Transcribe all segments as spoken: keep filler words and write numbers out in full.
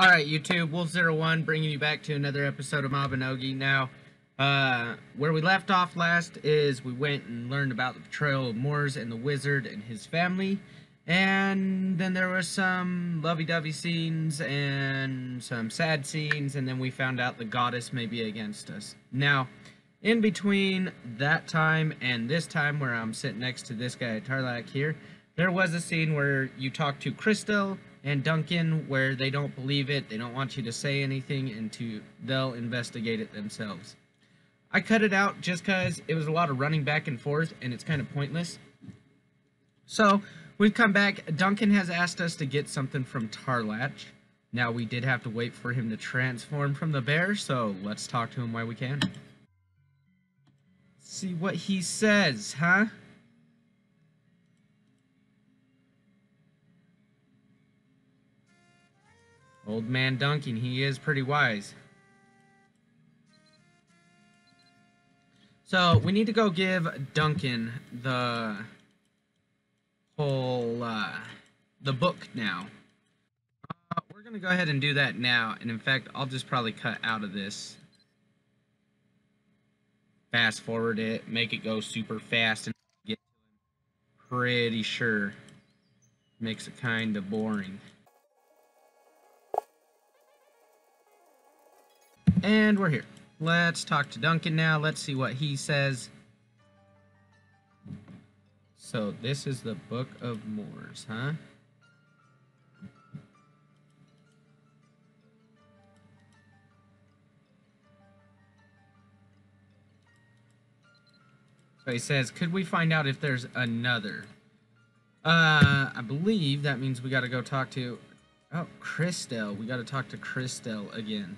Alright, YouTube, Wolf zero one bringing you back to another episode of Mabinogi. Now, uh, where we left off last is we went and learned about the betrayal of Moors and the wizard and his family. And then there were some lovey-dovey scenes and some sad scenes, and then we found out the goddess may be against us. Now, in between that time and this time where I'm sitting next to this guy, Tarlach here, there was a scene where you talked to Crystal and Duncan, where they don't believe it, they don't want you to say anything, and to they'll investigate it themselves. I cut it out just because it was a lot of running back and forth, and it's kind of pointless. So, we've come back. Duncan has asked us to get something from Tarlach. Now, we did have to wait for him to transform from the bear, so let's talk to him while we can. See what he says, huh? Old man Duncan, he is pretty wise. So, we need to go give Duncan the whole, uh, the book now. Uh, we're going to go ahead and do that now, and in fact, I'll just probably cut out of this. Fast forward it, make it go super fast, and get pretty sure makes it kind of boring. And we're here. Let's talk to Duncan now. Let's see what he says. So this is the Book of Moors, huh? So he says, could we find out if there's another? Uh, I believe that means we got to go talk to... Oh, Christell. We got to talk to Christell again.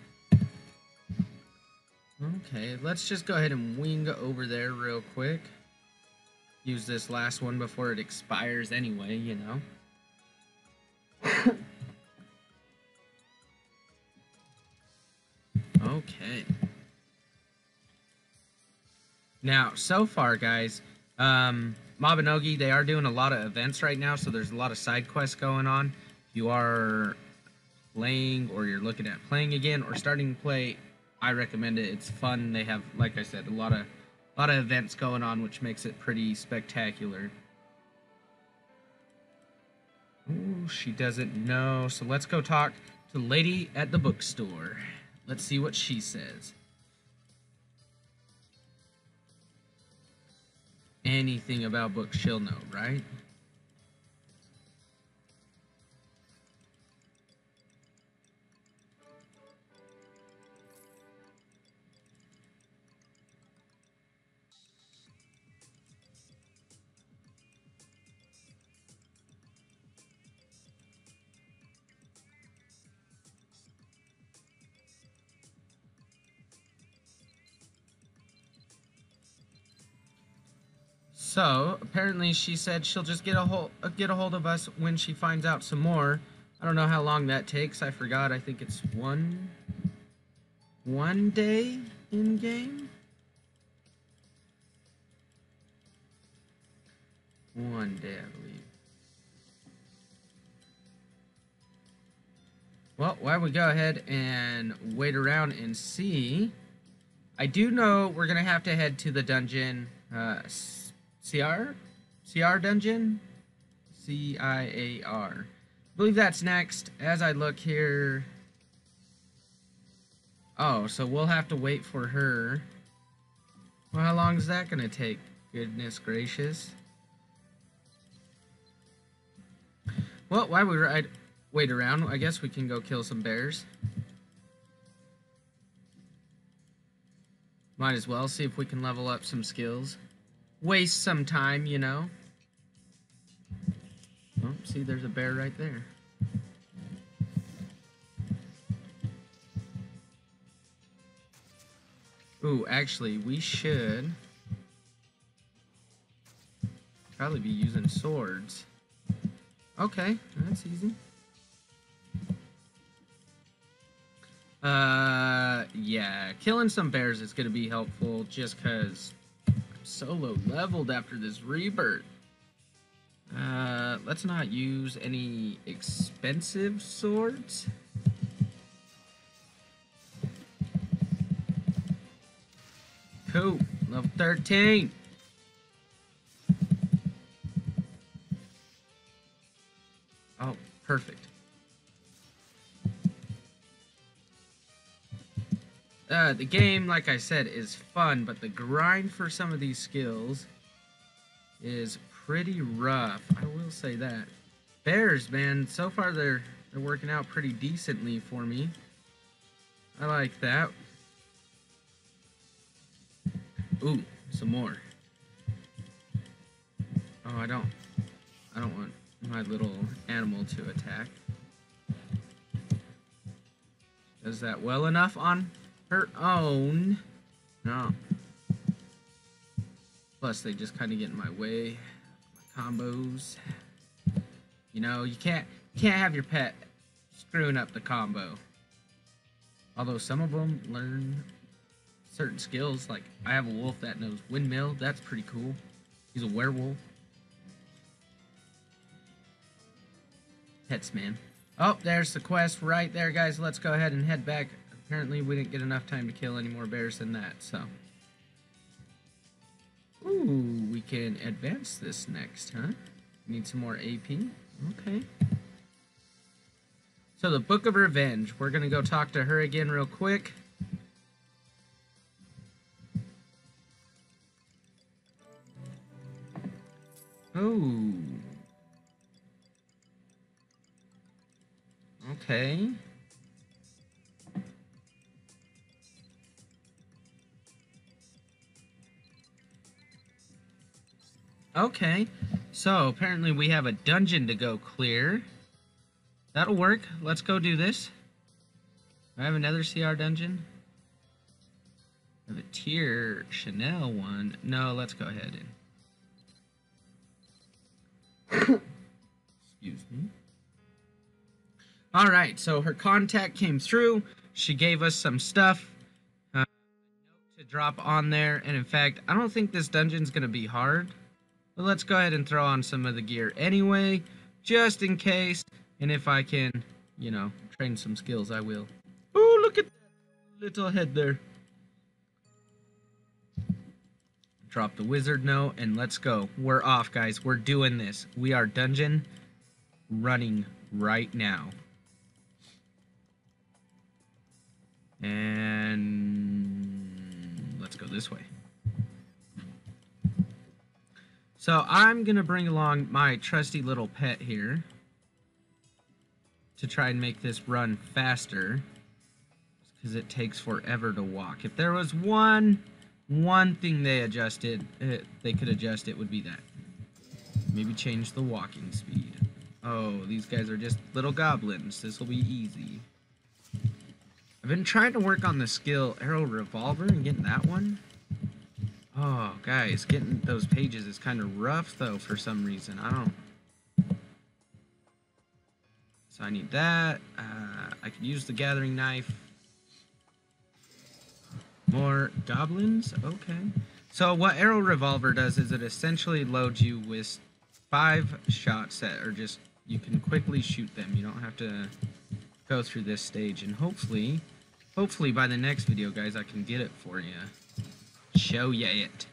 Okay, let's just go ahead and wing over there real quick. Use this last one before it expires anyway, you know. Okay. Now, so far, guys, um, Mabinogi, they are doing a lot of events right now, so there's a lot of side quests going on. If you are playing, or you're looking at playing again, or starting to play... I recommend it. It's fun. They have, like I said, a lot of a lot of events going on, which makes it pretty spectacular. Ooh, she doesn't know. So let's go talk to the lady at the bookstore. Let's see what she says. Anything about books she'll know, right? So, apparently she said she'll just get a, hold, get a hold of us when she finds out some more. I don't know how long that takes. I forgot. I think it's one, one day in-game? One day, I believe. Well, why don't we go ahead and wait around and see. I do know we're going to have to head to the dungeon, uh... Ciar? Ciar Dungeon? C I A R. I believe that's next. As I look here... Oh, so we'll have to wait for her. Well, how long is that going to take? Goodness gracious. Well, while we ride, wait around, I guess we can go kill some bears. Might as well see if we can level up some skills. Waste some time, you know. Oh, see, there's a bear right there. Ooh, actually, we should probably be using swords. Okay, that's easy. Uh, yeah, killing some bears is gonna be helpful just because... Solo leveled after this rebirth. Uh, let's not use any expensive swords. Cool. Level thirteen. Oh, perfect. Uh, the game, like I said, is fun, but the grind for some of these skills is pretty rough. I will say that. Bears, man, so far they're they're working out pretty decently for me. I like that. Ooh, some more. Oh, I don't. I don't want my little animal to attack. Does that well enough on her own? No. Plus, they just kind of get in my way. My combos. You know, you can't you can't have your pet screwing up the combo. Although some of them learn certain skills, like I have a wolf that knows windmill. That's pretty cool. He's a werewolf. Pets, man. Oh, there's the quest right there, guys. Let's go ahead and head back. Apparently, we didn't get enough time to kill any more bears than that, so. Ooh, we can advance this next, huh? Need some more A P? Okay. So the Book of Revenge. We're going to go talk to her again real quick. Oh. Okay. Okay. So, apparently we have a dungeon to go clear. That'll work. Let's go do this. I have another Ciar Dungeon. I have a tier Chanel one. No, let's go ahead and... Excuse me. Alright, so her contact came through. She gave us some stuff uh, to drop on there. And in fact, I don't think this dungeon's going to be hard. But let's go ahead and throw on some of the gear anyway, just in case. And if I can, you know, train some skills, I will. Ooh, look at that little head there. Drop the wizard note, and let's go. We're off, guys. We're doing this. We are dungeon running right now. And let's go this way. So I'm going to bring along my trusty little pet here to try and make this run faster, because it takes forever to walk. If there was one one thing they adjusted, it, they could adjust, it would be that. Maybe change the walking speed. Oh, these guys are just little goblins. This will be easy. I've been trying to work on the skill Arrow Revolver and getting that one. Oh, guys, getting those pages is kind of rough, though, for some reason. I don't... So I need that. Uh, I could use the gathering knife. More goblins? Okay. So what Arrow Revolver does is it essentially loads you with five shots that are just... You can quickly shoot them. You don't have to go through this stage. And hopefully, hopefully by the next video, guys, I can get it for you. Show ya it.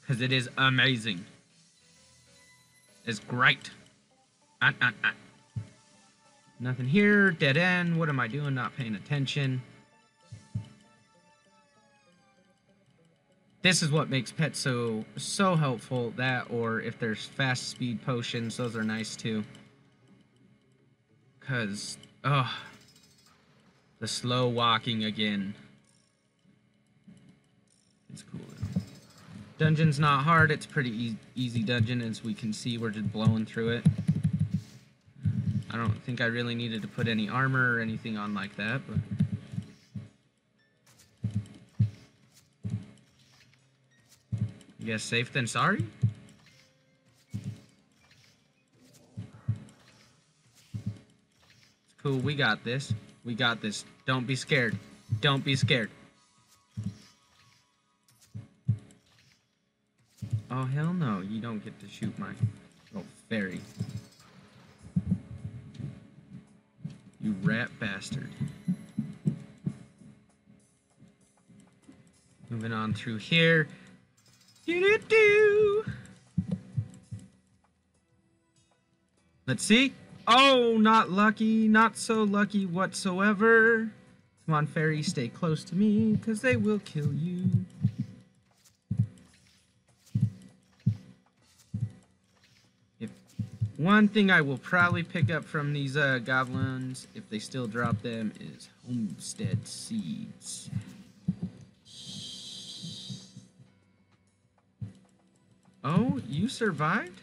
Because it is amazing. It's great. Uh, uh, uh. Nothing here. Dead end. What am I doing? Not paying attention. This is what makes pets so, so helpful. That, or if there's fast speed potions, those are nice too. Because, oh, the slow walking again. It's cool though. Dungeon's not hard. It's pretty e easy dungeon. As we can see, we're just blowing through it. I don't think I really needed to put any armor or anything on like that, but... I guess safe than sorry? It's cool, we got this. We got this. Don't be scared. Don't be scared. Oh, hell no, you don't get to shoot my little fairy. You rat bastard. Moving on through here. Doo-doo-doo. Let's see. Oh, not lucky. Not so lucky whatsoever. Come on, fairy, stay close to me, because they will kill you. If one thing I will probably pick up from these uh, goblins, if they still drop them, is homestead seeds. Oh, you survived?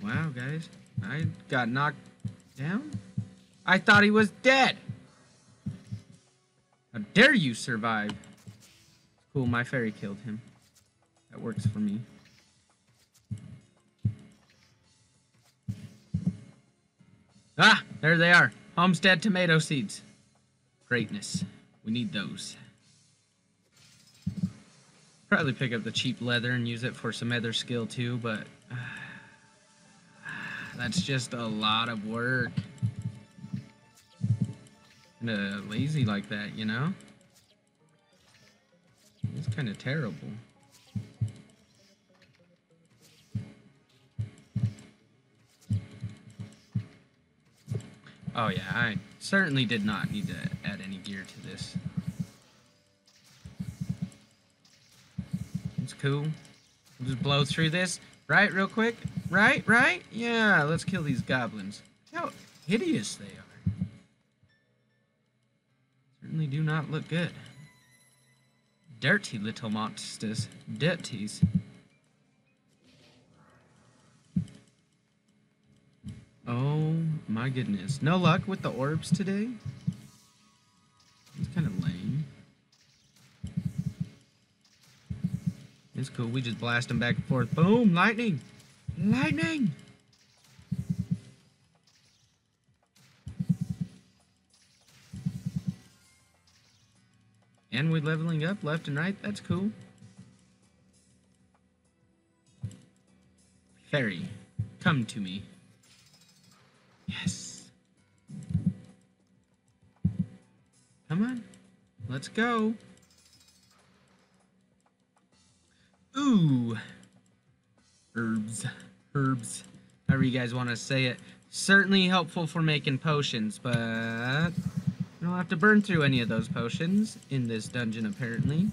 Wow, guys. I got knocked down? I thought he was dead! How dare you survive? Cool, my fairy killed him. That works for me. Ah! There they are. Homestead tomato seeds. Greatness. We need those. Probably pick up the cheap leather and use it for some other skill too, but... Uh, that's just a lot of work. And uh, lazy like that, you know? It's kind of terrible. Oh yeah, I certainly did not need to add any gear to this. Cool. We'll just blow through this. Right, real quick. Right, right? Yeah, let's kill these goblins. How hideous they are. Certainly do not look good. Dirty little monsters. Dirties. Oh my goodness. No luck with the orbs today? It's kind of lame. It's cool. We just blast them back and forth. Boom! Lightning! Lightning! And we're leveling up left and right. That's cool. Fairy, come to me. Yes. Come on. Let's go. Ooh, herbs, herbs, however you guys want to say it. Certainly helpful for making potions, but I don't have to burn through any of those potions in this dungeon, apparently.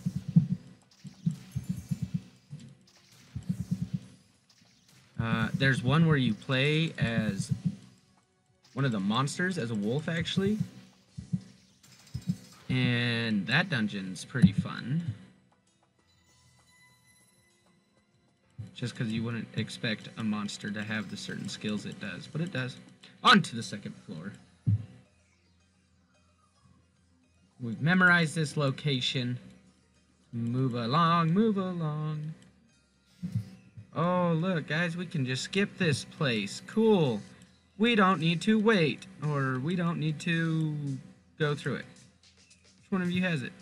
Uh, there's one where you play as one of the monsters, as a wolf, actually. And that dungeon's pretty fun. Just because you wouldn't expect a monster to have the certain skills it does, but it does. On to the second floor. We've memorized this location. Move along, move along. Oh, look, guys, we can just skip this place. Cool. We don't need to wait, or we don't need to go through it. Which one of you has it?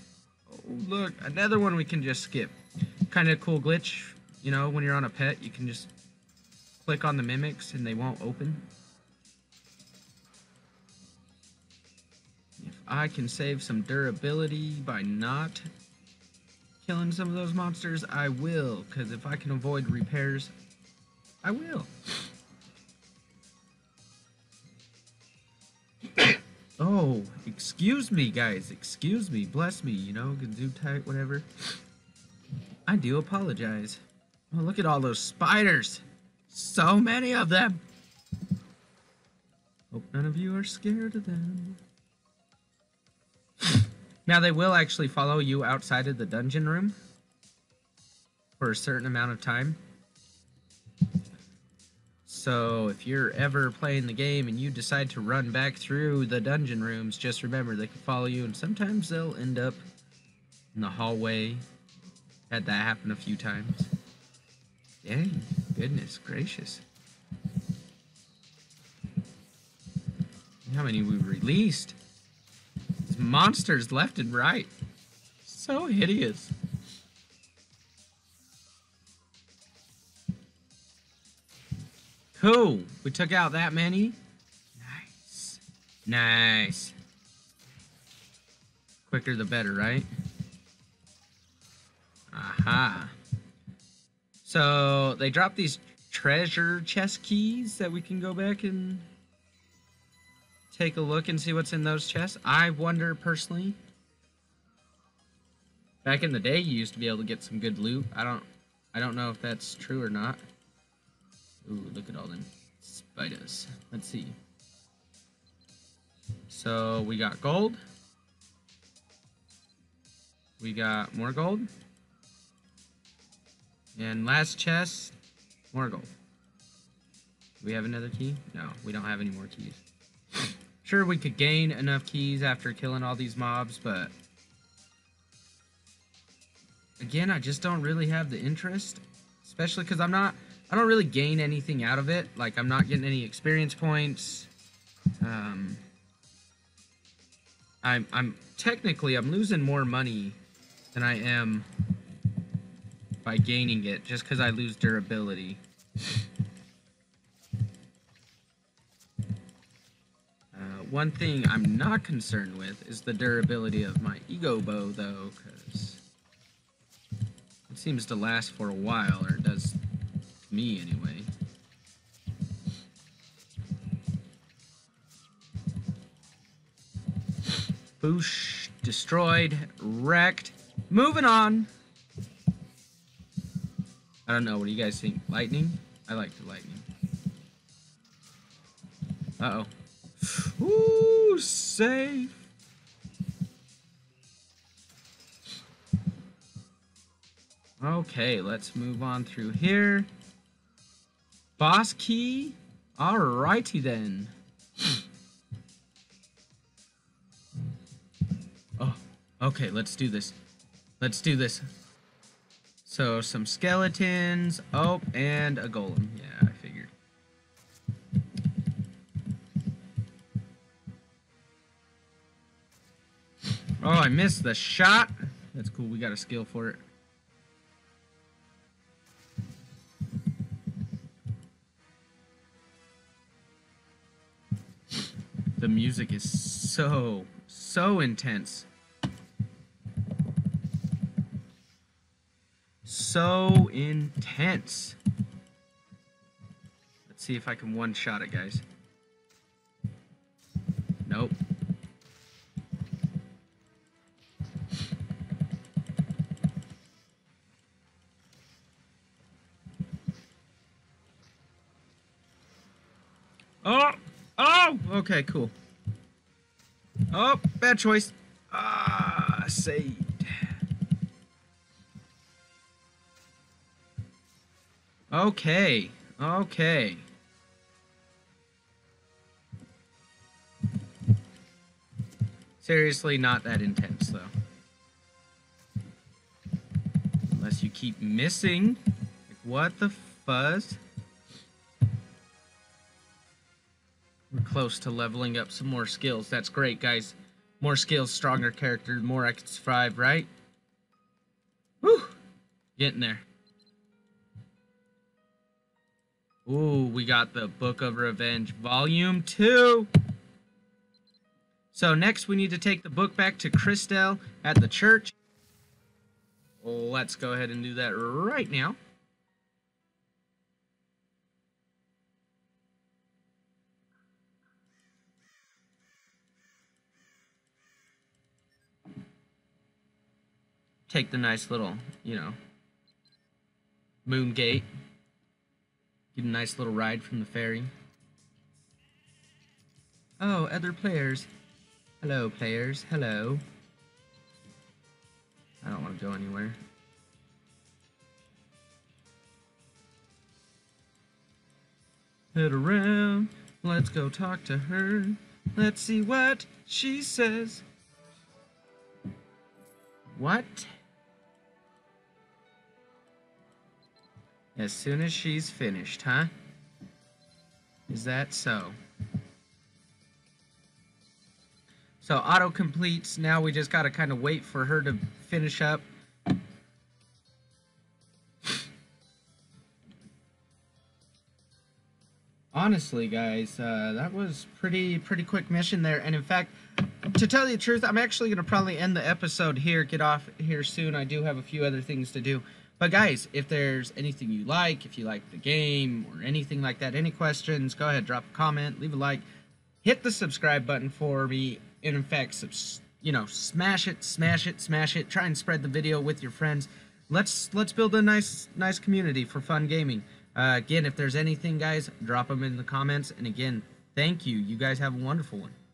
Oh, look, another one we can just skip. Kind of cool glitch. You know, when you're on a pet, you can just click on the mimics and they won't open. If I can save some durability by not killing some of those monsters, I will. Because if I can avoid repairs, I will. Oh, excuse me, guys. Excuse me. Bless me, you know, gazoo tight, whatever. I do apologize. Oh, look at all those spiders. So many of them. Hope none of you are scared of them. Now they will actually follow you outside of the dungeon room for a certain amount of time. So if you're ever playing the game and you decide to run back through the dungeon rooms, just remember they can follow you, and sometimes they'll end up in the hallway. Had that happen a few times. Dang, goodness gracious. How many we've released? There's monsters left and right. So hideous. Cool. We took out that many. Nice. Nice. Quicker the better, right? Aha. So they dropped these treasure chest keys that we can go back and take a look and see what's in those chests. I wonder personally. Back in the day, you used to be able to get some good loot. I don't, I don't know if that's true or not. Ooh, look at all them spiders. Let's see. So we got gold. We got more gold. And last chest, more gold. Do we have another key? No, we don't have any more keys. Sure, we could gain enough keys after killing all these mobs, but... Again, I just don't really have the interest, especially because I'm not, I don't really gain anything out of it. Like, I'm not getting any experience points. Um, I'm, I'm technically, I'm losing more money than I am by gaining it, just because I lose durability. Uh, one thing I'm not concerned with is the durability of my Egobow, though, because... It seems to last for a while, or it does to me anyway. Boosh, destroyed, wrecked. Moving on. I don't know, what do you guys think? Lightning? I like the lightning. Uh-oh. Ooh, safe. Okay, let's move on through here. Boss key? Alrighty then. Oh, okay, let's do this. Let's do this. So, some skeletons. Oh, and a golem. Yeah, I figured. Oh, I missed the shot. That's cool, we got a skill for it. The music is so, so intense. So intense. Let's see if I can one-shot it, guys. Nope. Oh! Oh! Okay, cool. Oh, bad choice. Ah, saved. Okay, okay. Seriously, not that intense, though. Unless you keep missing. Like, what the fuzz? We're close to leveling up some more skills. That's great, guys. More skills, stronger character, more X five, right? Woo! Getting there. Ooh, we got the Book of Revenge, Volume two! So next we need to take the book back to Christell at the church. Let's go ahead and do that right now. Take the nice little, you know, moon gate. Get a nice little ride from the ferry. Oh, other players. Hello, players. Hello. I don't want to go anywhere. Head around. Let's go talk to her. Let's see what she says. What? As soon as she's finished, huh? Is that so? So auto completes. Now we just gotta kind of wait for her to finish up. Honestly, guys, uh, that was pretty pretty quick mission there, and in fact, to tell you the truth, I'm actually going to probably end the episode here, get off here soon. I do have a few other things to do. But guys, if there's anything you like, if you like the game or anything like that, any questions, go ahead, drop a comment, leave a like, hit the subscribe button for me, and in fact, subs you know, smash it, smash it, smash it, try and spread the video with your friends. Let's let's build a nice nice community for fun gaming. Uh, again, if there's anything, guys, drop them in the comments, and again, thank you. You guys have a wonderful one.